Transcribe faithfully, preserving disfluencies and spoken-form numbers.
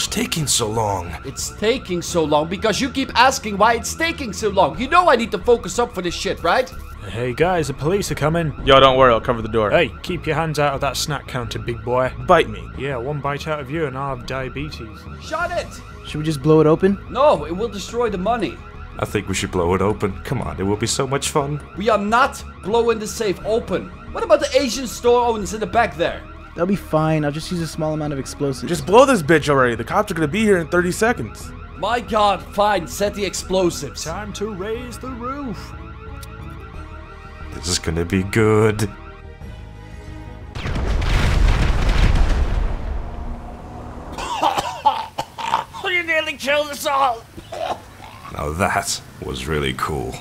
is taking so long? It's taking so long because you keep asking why it's taking so long. You know I need to focus up for this shit, right? Hey guys, the police are coming. Yo, don't worry, I'll cover the door. Hey, keep your hands out of that snack counter, big boy. Bite me. Yeah, one bite out of you and I'll have diabetes. Shut it! Should we just blow it open? No, it will destroy the money. I think we should blow it open. Come on, it will be so much fun. We are not blowing the safe open. What about the Asian store owners in the back there? That'll be fine, I'll just use a small amount of explosives. Just blow this bitch already, the cops are gonna be here in thirty seconds. My god, fine, set the explosives. Time to raise the roof. This is gonna be good. You nearly killed us all! Now that was really cool.